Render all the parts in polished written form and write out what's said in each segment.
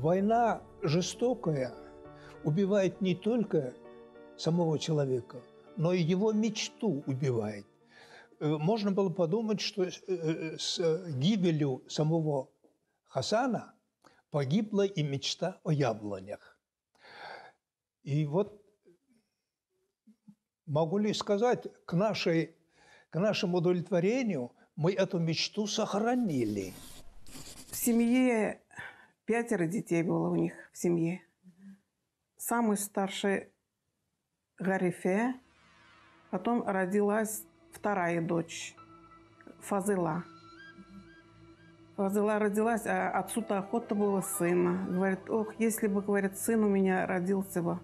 Война жестокая убивает не только самого человека, но и его мечту убивает. Можно было подумать, что с гибелью самого Хасана погибла и мечта о яблонях. И вот могу ли сказать, к нашему удовлетворению мы эту мечту сохранили. В семье 5 детей было у них в семье. Самый старший Гарифе, потом родилась вторая дочь Фазыла. Фазыла родилась, а отцу-то охота была сына. Говорит, ох, если бы, говорит, сын у меня родился бы.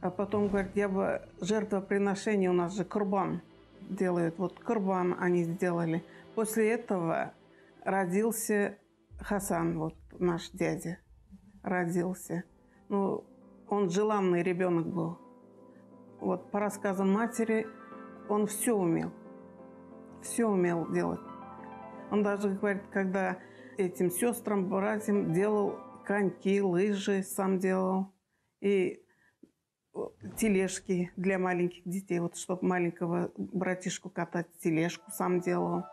А потом, говорит, я бы жертвоприношение, у нас же курбан делают. Вот курбан они сделали. После этого родился Хасан, вот наш дядя, родился. Ну, он желанный ребенок был. Вот по рассказам матери он все умел делать. Он даже, говорит, когда этим сестрам, братьям делал коньки, лыжи сам делал. И тележки для маленьких детей, вот чтобы маленького братишку катать, тележку сам делал.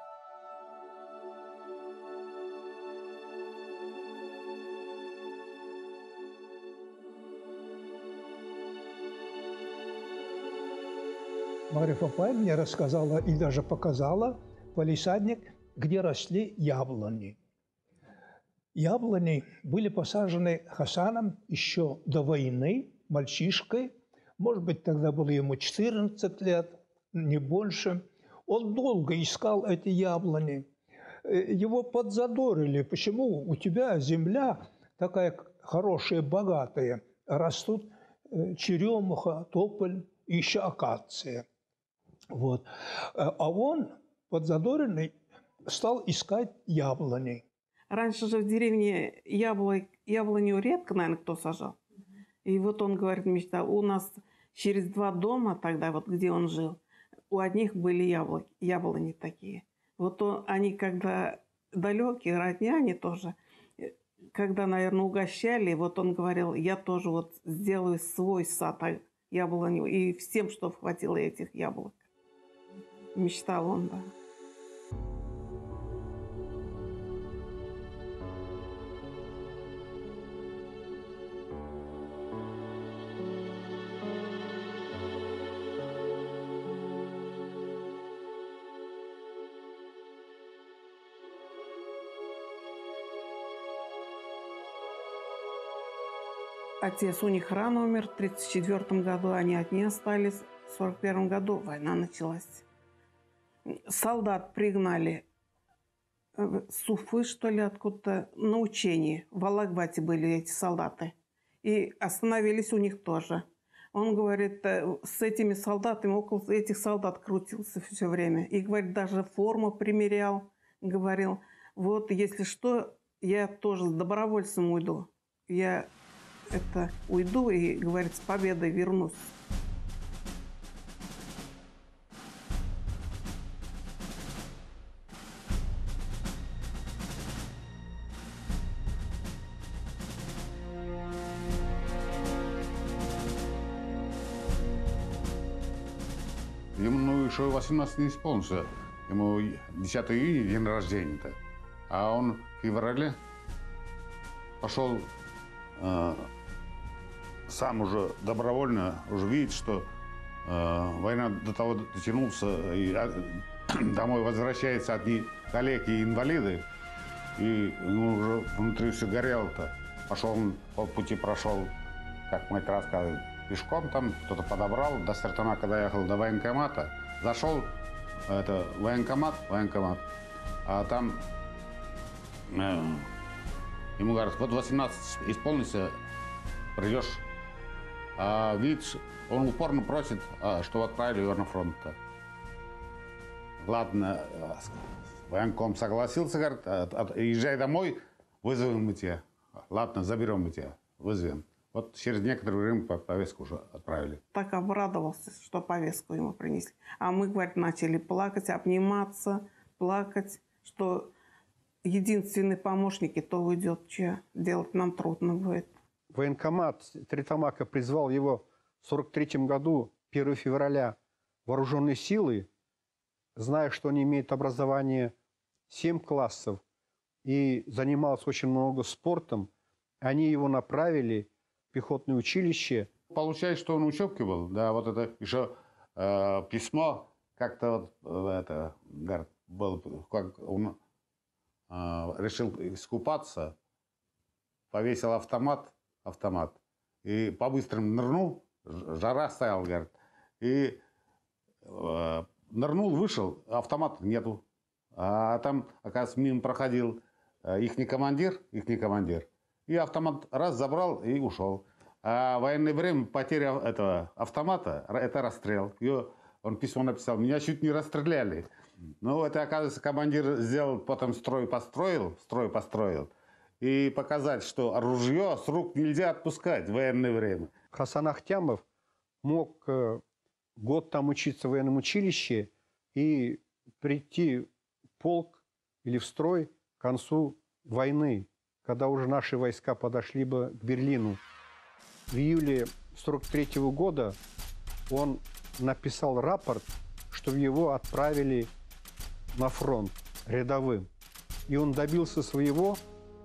Мария Папай мне рассказала и даже показала палисадник, где росли яблони. Яблони были посажены Хасаном еще до войны, мальчишкой. Может быть, тогда было ему 14 лет, не больше. Он долго искал эти яблони. Его подзадорили. Почему у тебя земля такая хорошая, богатая? Растут черемуха, тополь и еще акация. Вот. А он, подзадоренный, стал искать яблони. Раньше же в деревне яблоню редко, наверное, кто сажал. И вот он, говорит, мечтал. У нас через 2 дома тогда, вот где он жил, у одних были яблони такие. Вот они, когда далекие, родня они тоже, когда, наверное, угощали, вот он говорил, я тоже вот сделаю свой сад яблоню. И всем, что хватило этих яблок. Мечтал он, да. Отец у них рано умер, в 1934 году они одни остались, в 1941 году война началась. Солдат пригнали с Уфы, что ли, откуда-то, на учение. В Аллагувате были эти солдаты. И остановились у них тоже. Он говорит, с этими солдатами, около этих солдат крутился все время. И, говорит, даже форму примерял. Говорил, вот, если что, я тоже с добровольцем уйду. Я уйду и, говорит, с победой вернусь. Ему еще 18 не исполнился. Ему 10 июня день рождения-то. А он в феврале пошел сам уже добровольно, уже видит, что война до того дотянулся, и домой возвращается одни коллеги и инвалиды, и ему уже внутри все горело-то. Пошел он, по пути прошел, как мать рассказывает, пешком там, кто-то подобрал, до Стерлитамака доехал, до военкомата, зашел, это военкомат, а там ему говорят, вот 18 исполнится, придешь. А видишь, он упорно просит, что отправили его на фронт-то. Ладно, военком согласился, говорит, езжай домой, вызовем мы тебя. Ладно, заберем мы тебя, вызовем. Вот через некоторое время повестку уже отправили. Так обрадовался, что повестку ему принесли. А мы, говорит, начали плакать, обниматься, плакать, что единственный помощник, и то уйдет, че делать нам трудно будет. Военкомат Тритамака призвал его в 1943 году, 1 февраля, вооруженные силы, зная, что они имеют образование 7 классов и занималось очень много спортом, они его направили в пехотное училище. Получается, что он учебки был, да, вот это еще письмо, как-то вот это, говорит, был, как он решил искупаться, повесил автомат, и по-быстрому нырнул, жара стояла, говорит, и нырнул, вышел, автомата нету. А там, оказывается, мимо проходил ихний командир, и автомат раз забрал и ушел. А в военное время потеря этого автомата, это расстрел. Ее, он письмо написал, меня чуть не расстреляли. Ну, это, оказывается, командир сделал, потом строй построил. И показать, что ружье с рук нельзя отпускать в военное время. Хасан Ахтямов мог год там учиться в военном училище и прийти в полк или в строй к концу войны, когда уже наши войска подошли бы к Берлину. В июле 1943 года он написал рапорт, что его отправили на фронт рядовым. И он добился своего,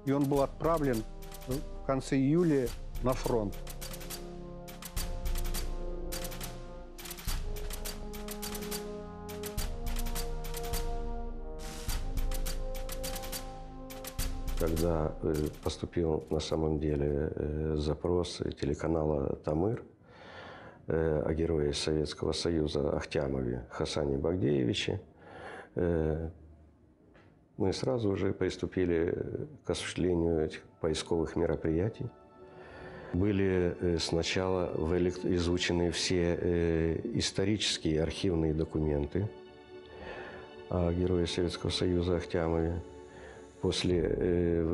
и он был отправлен в конце июля на фронт. Когда поступил на самом деле запрос телеканала «Тамыр» о герое Советского Союза Ахтямове Хасане Багдеевиче, мы сразу же приступили к осуществлению этих поисковых мероприятий. Были сначала изучены все исторические архивные документы о герое Советского Союза Ахтямове. После,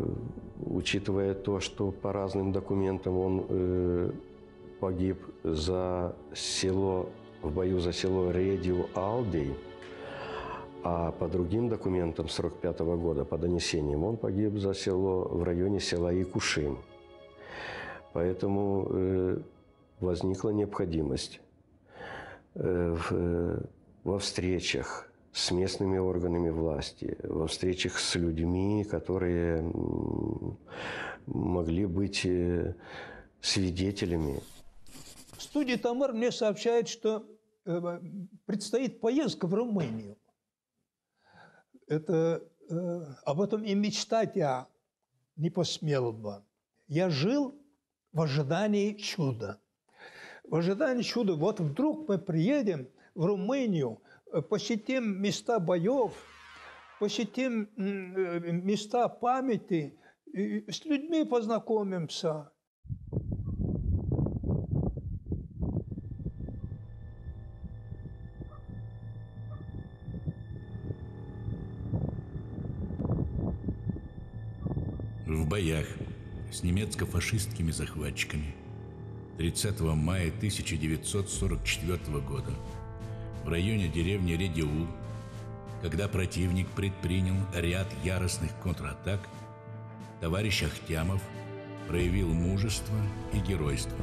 учитывая то, что по разным документам он погиб за село, в бою за село Редиу-Алдей, а по другим документам 1945 года, по донесениям, он погиб за село в районе села Якушин. Поэтому возникла необходимость во встречах с местными органами власти, во встречах с людьми, которые могли быть свидетелями. Студия «Тамар» мне сообщает, что предстоит поездка в Румынию. Это об этом и мечтать я не посмел бы. Я жил в ожидании чуда. В ожидании чуда. Вот вдруг мы приедем в Румынию, посетим места боев, посетим места памяти, с людьми познакомимся. В боях с немецко-фашистскими захватчиками 30 мая 1944 года в районе деревни Редиул, когда противник предпринял ряд яростных контратак, товарищ Ахтямов проявил мужество и геройство.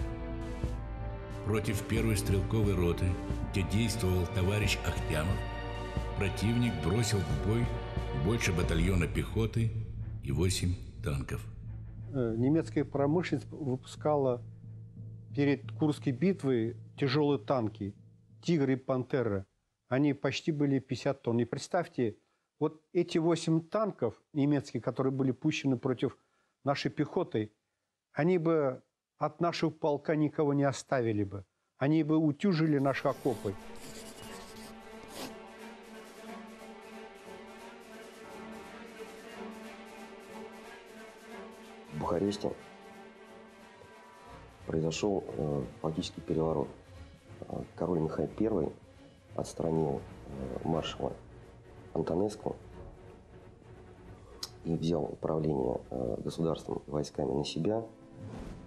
Против первой стрелковой роты, где действовал товарищ Ахтямов, противник бросил в бой больше батальона пехоты и 8 танков. Немецкая промышленность выпускала перед Курской битвой тяжелые танки «Тигры» и «Пантеры», они почти были 50 тонн. И представьте, вот эти 8 танков немецких, которые были пущены против нашей пехоты, они бы от нашего полка никого не оставили бы. Они бы утюжили наши окопы. В Бухаресте произошел фактически переворот. Король Михаил I отстранил маршала Антонеску и взял управление государством и войсками на себя,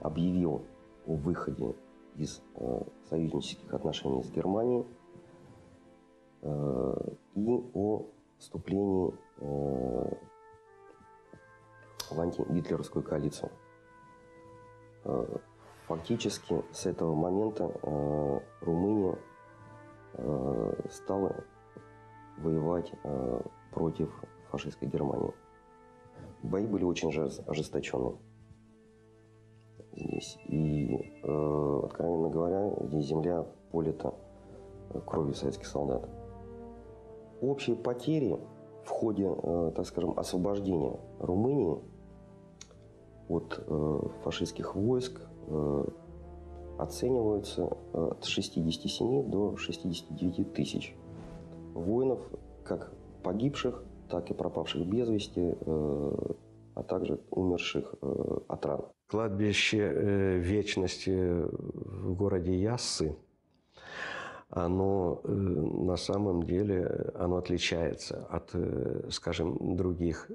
объявил о выходе из союзнических отношений с Германией и о вступлении в антигитлеровскую коалицию. Фактически с этого момента Румыния стала воевать против фашистской Германии. Бои были очень ожесточенные здесь. И, откровенно говоря, здесь земля полита кровью советских солдат. Общие потери в ходе, так скажем, освобождения Румынии от фашистских войск оцениваются от 67 до 69 тысяч воинов, как погибших, так и пропавших без вести, а также умерших от ран. Кладбище Вечности в городе Ясы, оно на самом деле отличается от, скажем, других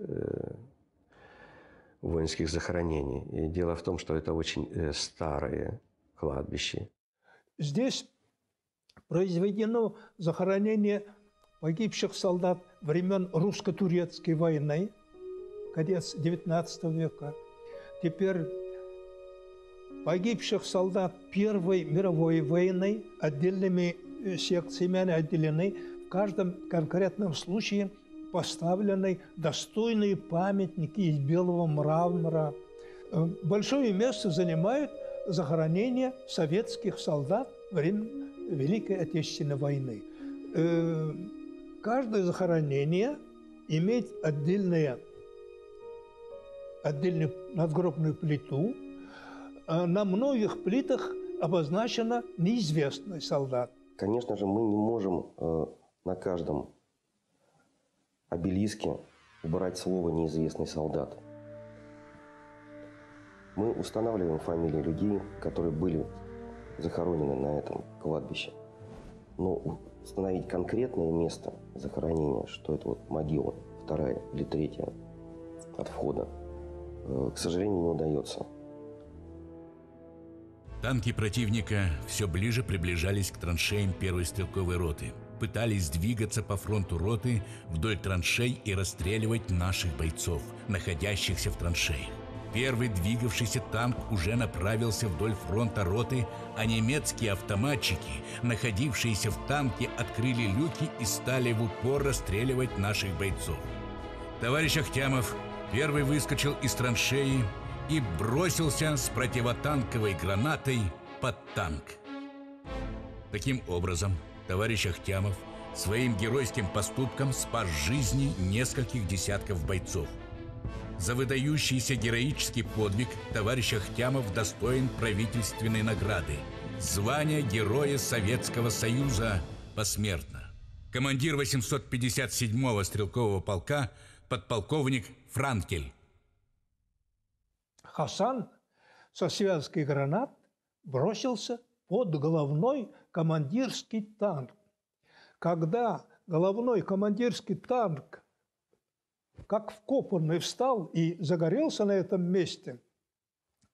воинских захоронений. И дело в том, что это очень старое кладбище. Здесь произведено захоронение погибших солдат времен русско-турецкой войны, конец 19 века. Теперь погибших солдат Первой мировой войны отдельными секциями отделены. В каждом конкретном случае поставлены достойные памятники из белого мрамора. Большое место занимают захоронения советских солдат во время Великой Отечественной войны. Каждое захоронение имеет отдельную надгробную плиту. На многих плитах обозначено неизвестный солдат. Конечно же, мы не можем на каждом обелиске убрать слово «неизвестный солдат». Мы устанавливаем фамилии людей, которые были захоронены на этом кладбище. Но установить конкретное место захоронения, что это вот могила вторая или третья от входа, к сожалению, не удается. Танки противника все ближе приближались к траншеям первой стрелковой роты. Пытались двигаться по фронту роты вдоль траншей и расстреливать наших бойцов, находящихся в траншеях. Первый двигавшийся танк уже направился вдоль фронта роты, а немецкие автоматчики, находившиеся в танке, открыли люки и стали в упор расстреливать наших бойцов. Товарищ Ахтямов первый выскочил из траншеи и бросился с противотанковой гранатой под танк. Таким образом, товарищ Ахтямов своим геройским поступком спас жизни нескольких десятков бойцов. За выдающийся героический подвиг товарищ Ахтямов достоин правительственной награды – звания Героя Советского Союза посмертно. Командир 857-го стрелкового полка, подполковник Франкель. Хасан со связкой гранат бросился под головной командирский танк. Когда головной командирский танк как вкопанный встал и загорелся на этом месте,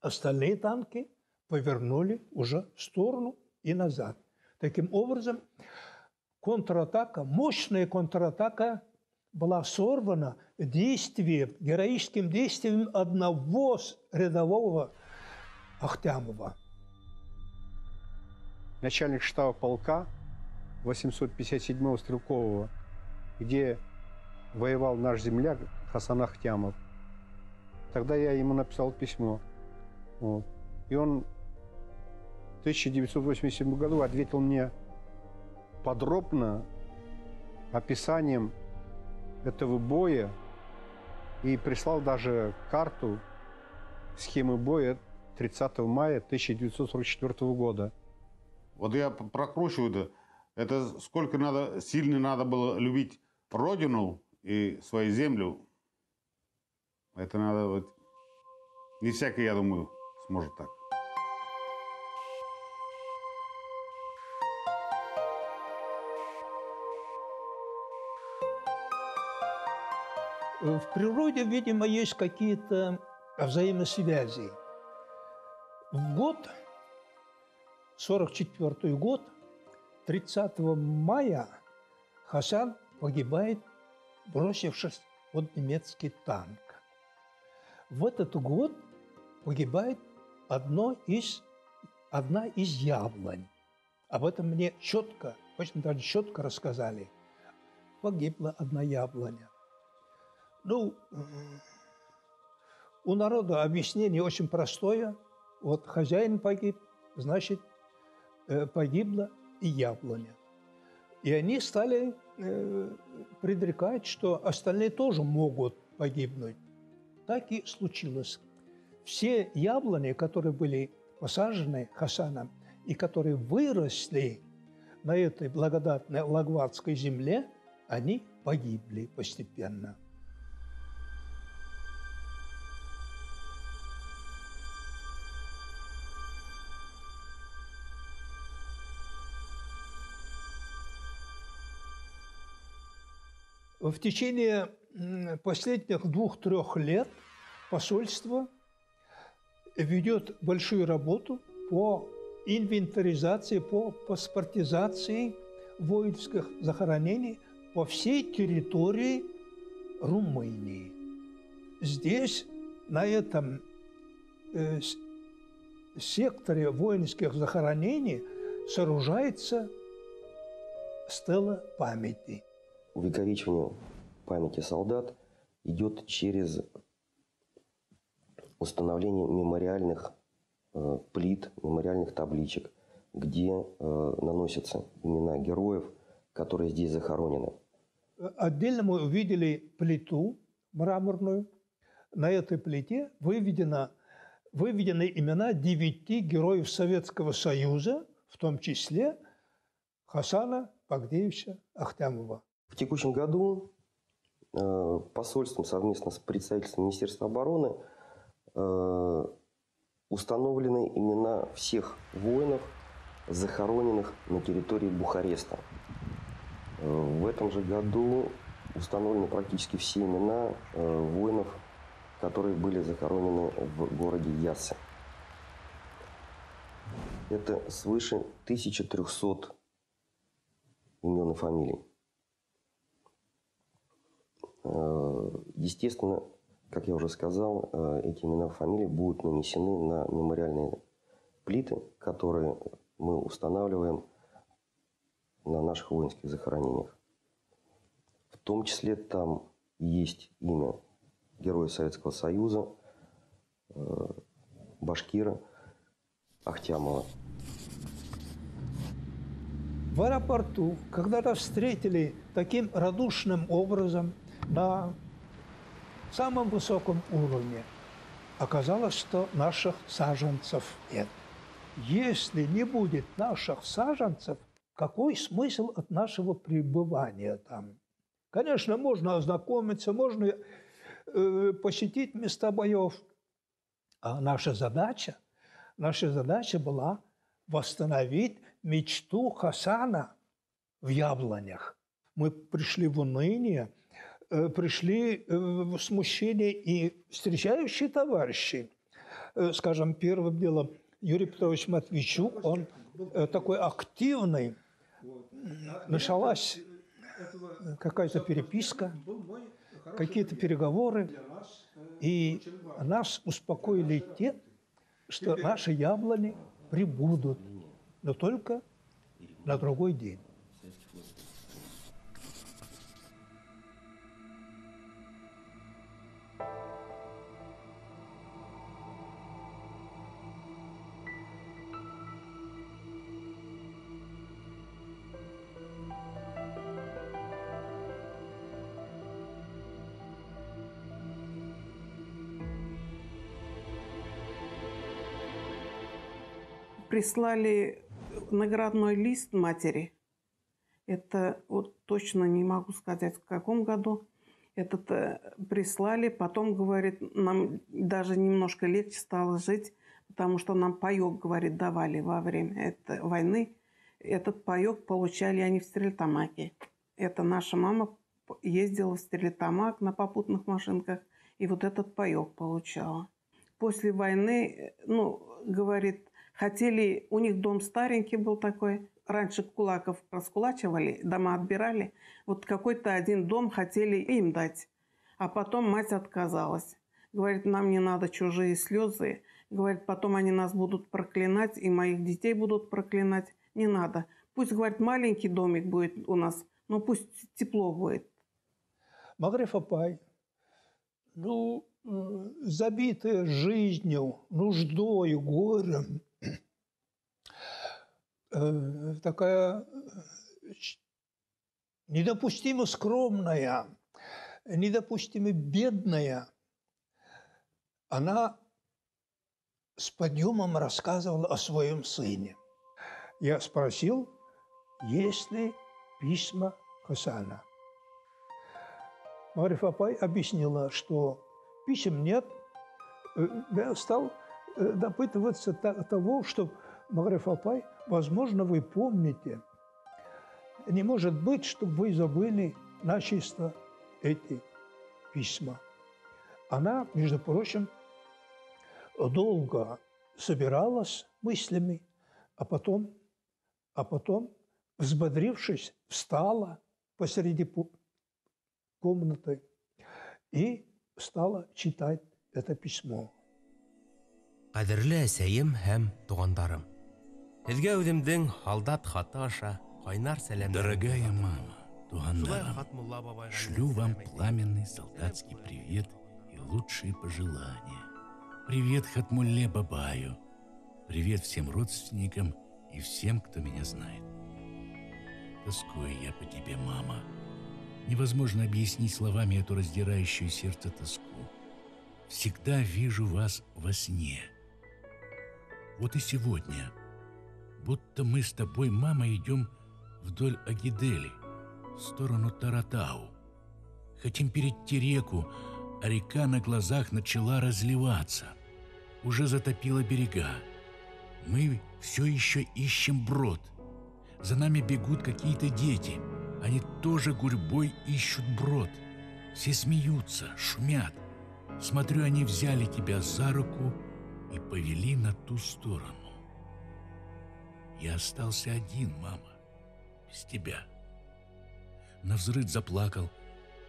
остальные танки повернули уже в сторону и назад. Таким образом, контратака, мощная контратака была сорвана действием, героическим действием одного рядового Ахтямова. Начальник штаба полка 857-го стрелкового, где воевал наш земляк Хасан Ахтямов. Тогда я ему написал письмо. Вот. И он в 1987 году ответил мне подробно описанием этого боя и прислал даже карту схемы боя 30 мая 1944 года. Вот я прокручиваю это сколько надо, сильно надо было любить родину и свою землю. Это надо вот... Не всякий, я думаю, сможет так. В природе, видимо, есть какие-то взаимосвязи. В год, 44-й год, 30 мая Хасан погибает, бросившись под немецкий танк. в этот год погибает одна из яблонь. Об этом мне четко, очень даже четко рассказали. Погибла одна яблоня. Ну, у народа объяснение очень простое. Вот хозяин погиб, значит, погибла и яблоня. И они стали предрекать, что остальные тоже могут погибнуть. Так и случилось. Все яблони, которые были посажены Хасаном и которые выросли на этой благодатной лагватской земле, они погибли постепенно. В течение последних 2-3 лет посольство ведет большую работу по инвентаризации, по паспортизации воинских захоронений по всей территории Румынии. Здесь, на этом секторе воинских захоронений, сооружается стела памяти. Увековечивание памяти солдат идет через установление мемориальных плит, мемориальных табличек, где наносятся имена героев, которые здесь захоронены. Отдельно мы увидели плиту мраморную. На этой плите выведены имена 9 героев Советского Союза, в том числе Хасана Ахтямова Ахтямова. В текущем году посольством совместно с представительством Министерства обороны установлены имена всех воинов, захороненных на территории Бухареста. В этом же году установлены практически все имена воинов, которые были захоронены в городе Ясы. Это свыше 1300 имен и фамилий. Естественно, как я уже сказал, эти имена и фамилии будут нанесены на мемориальные плиты, которые мы устанавливаем на наших воинских захоронениях. В том числе там есть имя Героя Советского Союза, башкира Ахтямова. В аэропорту, когда нас встретили таким радушным образом, на самом высоком уровне, оказалось, что наших саженцев нет. Если не будет наших саженцев, какой смысл от нашего пребывания там? Конечно, можно ознакомиться, можно посетить места боев. А наша задача была восстановить мечту Хасана в яблонях. Мы пришли в уныние, пришли в смущение и встречающие товарищи. Скажем, первым делом Юрий Петрович Матвейчук, он такой активный, началась какая-то переписка, какие-то переговоры, и нас успокоили те, что наши яблони прибудут, но только на другой день. Прислали наградной лист матери. Это вот точно не могу сказать, в каком году. Этот прислали. Потом, говорит, нам даже немножко легче стало жить, потому что нам паёк, говорит, давали во время этой войны. Этот паёк получали они в Стерлитамаке. Это наша мама ездила в Стерлитамак на попутных машинках, и вот этот паёк получала. После войны, ну, говорит, хотели, у них дом старенький был такой, раньше кулаков раскулачивали, дома отбирали. Вот какой-то один дом хотели им дать, а потом мать отказалась. Говорит, нам не надо чужие слезы. Говорит, потом они нас будут проклинать, и моих детей будут проклинать. Не надо. Пусть, говорит, маленький домик будет у нас, но пусть тепло будет. Магрифа-апай, ну, забитая жизнью, нуждой, горем, такая недопустимо скромная, недопустимо бедная, она с подъемом рассказывала о своем сыне. Я спросил, есть ли письма Хасана. Магрифа-апай объяснила, что писем нет. Я стал допытываться того, что Магрифа-апай, возможно, вы помните. Не может быть, чтобы вы забыли начисто эти письма. Она, между прочим, долго собиралась мыслями, а потом, взбодрившись, встала посреди комнаты и стала читать это письмо. Кадерле әсәйем һәм тугандарым. Сезгә үземнең алдат хаты аша кайнар сәлам. Дорогая мама, тугандарым, шлю вам пламенный солдатский привет и лучшие пожелания. Привет Хатмулле Бабаю. Привет всем родственникам и всем, кто меня знает. Тоскую я по тебе, мама. Невозможно объяснить словами эту раздирающую сердце тоску. Всегда вижу вас во сне. Вот и сегодня. Будто мы с тобой, мама, идем вдоль Агидели, в сторону Таратау. Хотим перейти реку, а река на глазах начала разливаться. Уже затопила берега. Мы все еще ищем брод. За нами бегут какие-то дети. Они тоже гурьбой ищут брод. Все смеются, шумят. Смотрю, они взяли тебя за руку и повели на ту сторону. Я остался один, мама, без тебя. Навзрыд заплакал,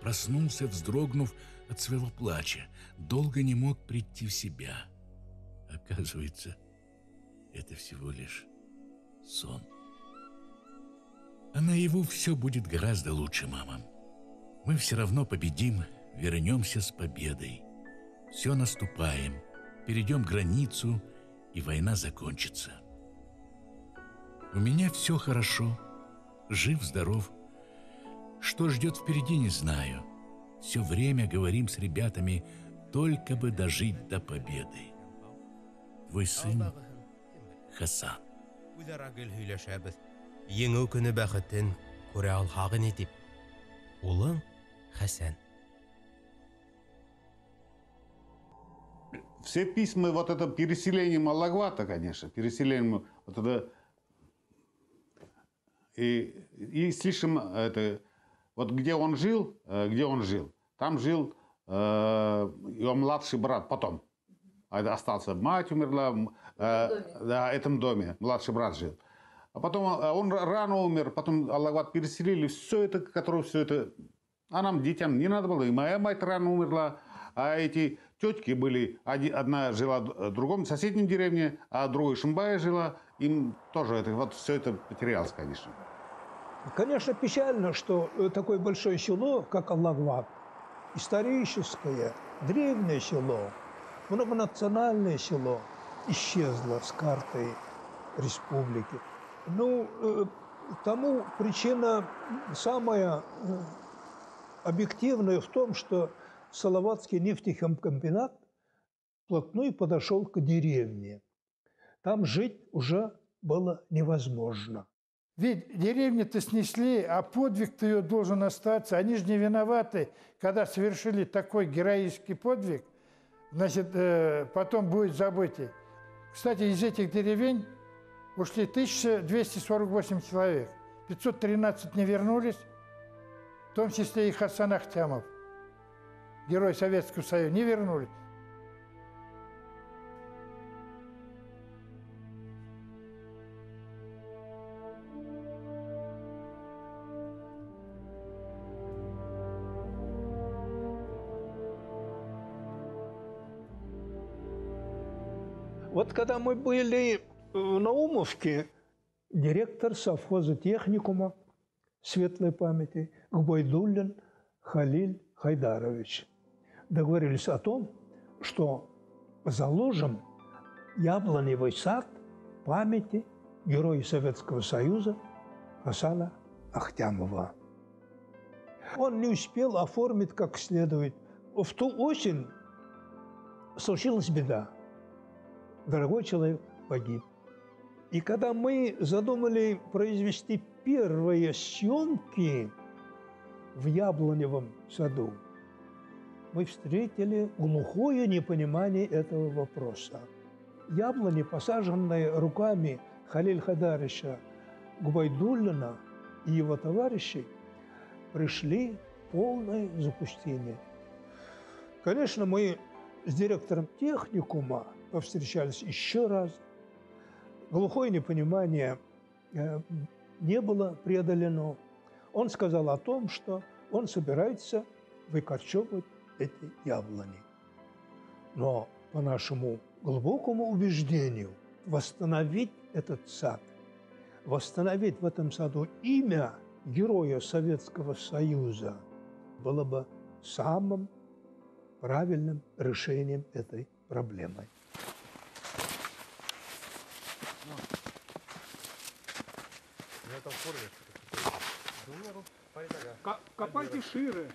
проснулся, вздрогнув от своего плача. Долго не мог прийти в себя. Оказывается, это всего лишь сон. А наяву все будет гораздо лучше, мама. Мы все равно победим, вернемся с победой. Все наступаем, перейдем границу, и война закончится. У меня все хорошо, жив-здоров. Что ждет впереди, не знаю. Все время говорим с ребятами, только бы дожить до победы. Твой сын Хасан. Еңеу күні бәхеттен көре алғағын етіп, олың Хасан. Все письма вот это переселение Малагвата, конечно, переселение вот это и слишком это вот где он жил, там жил его младший брат потом. Остался, мать умерла в этом доме, младший брат жил. А потом он рано умер, потом Аллагуват переселили, все это, а нам, детям, не надо было. И моя мать рано умерла, а эти тетки были, одна жила в другом соседнем деревне, а другой в Шумбае жила, им тоже это, вот все это потерялось, конечно. Конечно, печально, что такое большое село, как Аллагуват, историческое, древнее село, многонациональное село, исчезло с карты республики. Ну, тому причина самая объективная в том, что Салаватский нефтехимкомбинат вплотную подошел к деревне. Там жить уже было невозможно. Ведь деревню-то снесли, а подвиг-то ее должен остаться. Они же не виноваты, когда совершили такой героический подвиг, значит, потом будет забытие. Кстати, из этих деревень ушли 1248 человек, 513 не вернулись, в том числе и Хасан Ахтямов, герой Советского Союза, не вернулись. Вот когда мы были в Наумовке, директор совхоза техникума светлой памяти Губайдуллин Халиль Хайдарович, договорились о том, что заложим яблоневый сад памяти героя Советского Союза Хасана Ахтямова. Он не успел оформить как следует. В ту осень случилась беда. Дорогой человек погиб. И когда мы задумали произвести первые съемки в яблоневом саду, мы встретили глухое непонимание этого вопроса. Яблони, посаженные руками Халиль Хадарыша, Губайдуллина и его товарищей, пришли в полное запустение. Конечно, мы с директором техникума повстречались еще раз. Глухое непонимание не было преодолено. Он сказал о том, что он собирается выкорчевывать эти яблони. Но по нашему глубокому убеждению, восстановить этот сад, восстановить в этом саду имя героя Советского Союза было бы самым правильным решением этой проблемы. Копайте шире.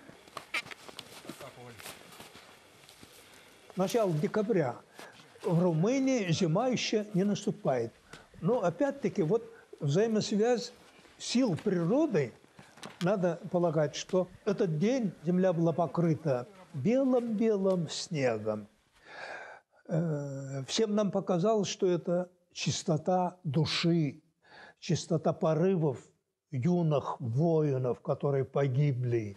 Начало декабря. В Румынии зима еще не наступает. Но опять-таки вот взаимосвязь сил природы, надо полагать, что этот день земля была покрыта белым-белым снегом. Всем нам показалось, что это чистота души, чистота порывов юных воинов, которые погибли.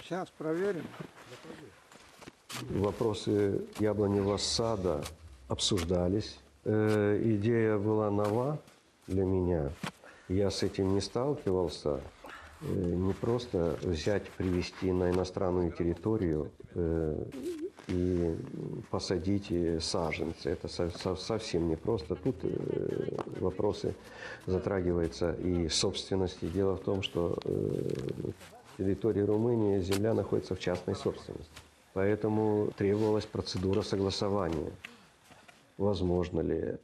Сейчас проверим. Вопросы яблоневого сада обсуждались. Идея была нова для меня. Я с этим не сталкивался. Не просто взять, привезти на иностранную территорию и посадить саженцы. Это совсем не просто. Тут вопросы затрагиваются и собственности. Дело в том, что на территории Румынии земля находится в частной собственности. Поэтому требовалась процедура согласования. Возможно ли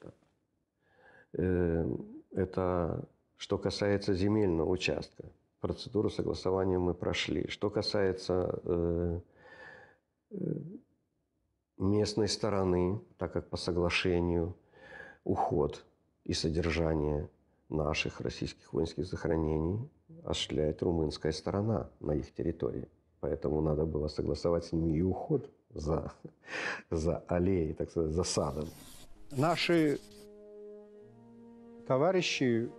это? Это что касается земельного участка. Процедуру согласования мы прошли. Что касается местной стороны, так как по соглашению уход и содержание наших российских воинских захоронений осуществляет румынская сторона на их территории. Поэтому надо было согласовать с ними и уход за аллеей, так сказать, за садом. Наши товарищи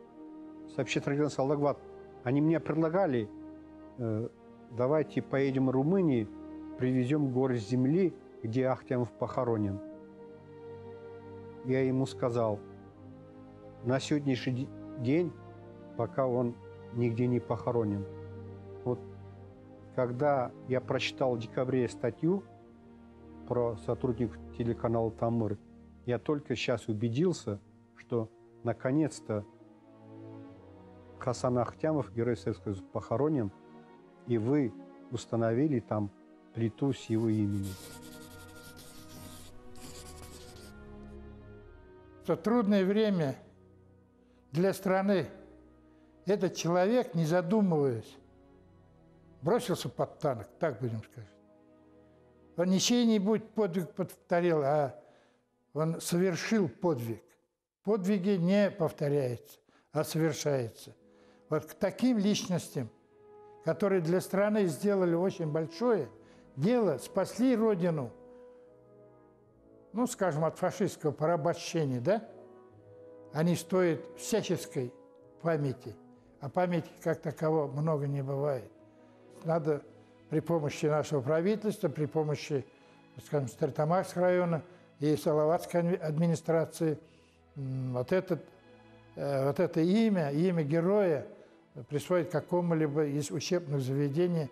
с общественности Аллагуват, они мне предлагали, давайте поедем в Румынию, привезем горсть земли, где Ахтямов похоронен. Я ему сказал, на сегодняшний день, пока он нигде не похоронен. Вот когда я прочитал в декабре статью про сотрудников телеканала «Тамыр», я только сейчас убедился, что наконец-то Хасан Ахтямов, герой Советского Союза, похоронен, и вы установили там плиту с его именем. Это трудное время для страны. Этот человек, не задумываясь, бросился под танк, так будем сказать. Он не чей-нибудь подвиг повторил, а он совершил подвиг. Подвиги не повторяются, а совершаются. Вот к таким личностям, которые для страны сделали очень большое дело, спасли Родину, ну, скажем, от фашистского порабощения, да? Они стоят всяческой памяти, а памяти как такового много не бывает. Надо при помощи нашего правительства, при помощи, скажем, Стерлитамакского района и Салаватской администрации, вот это имя героя присвоить какому-либо из учебных заведений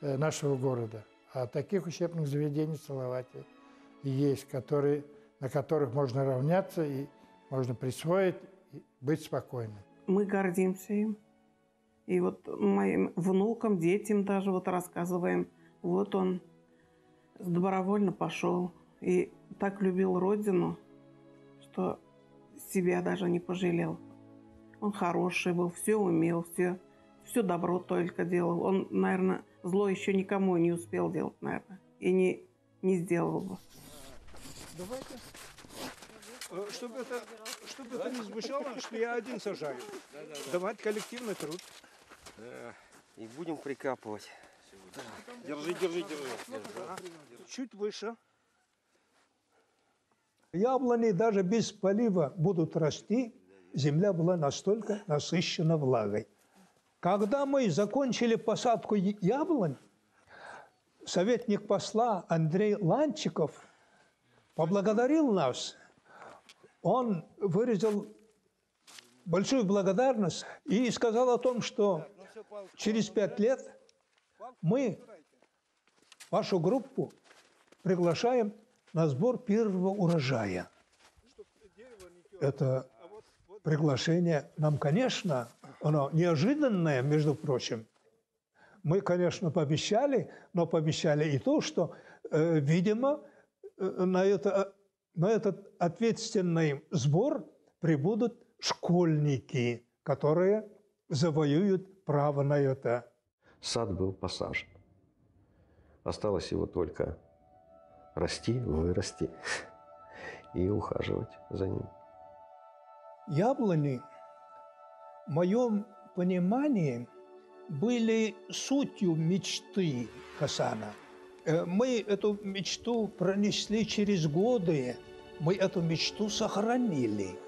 нашего города. А таких учебных заведений в Салавате есть, на которых можно равняться и можно присвоить, и быть спокойным. Мы гордимся им. И вот моим внукам, детям даже вот рассказываем, вот он добровольно пошел и так любил родину, что себя даже не пожалел. Он хороший был, все умел, все добро только делал. Он, наверное, зло еще никому не успел делать, наверное, и не сделал бы. Давайте, чтобы это не звучало, что я один сажаю. Давайте коллективный труд. Да. И будем прикапывать. Да. Держи. Чуть выше. Яблони даже без полива будут расти. Земля была настолько насыщена влагой. Когда мы закончили посадку яблонь, советник посла Андрей Ланчиков поблагодарил нас. Он выразил большую благодарность и сказал о том, что через 5 лет мы вашу группу приглашаем на сбор первого урожая. Это приглашение нам, конечно, оно неожиданное, между прочим. Мы, конечно, пообещали, но пообещали и то, что, видимо, на этот ответственный сбор прибудут школьники, которые завоюют право на это. Сад был посажен. Осталось его только расти, вырасти и ухаживать за ним. Яблони, в моем понимании, были сутью мечты Хасана. Мы эту мечту пронесли через годы, мы эту мечту сохранили.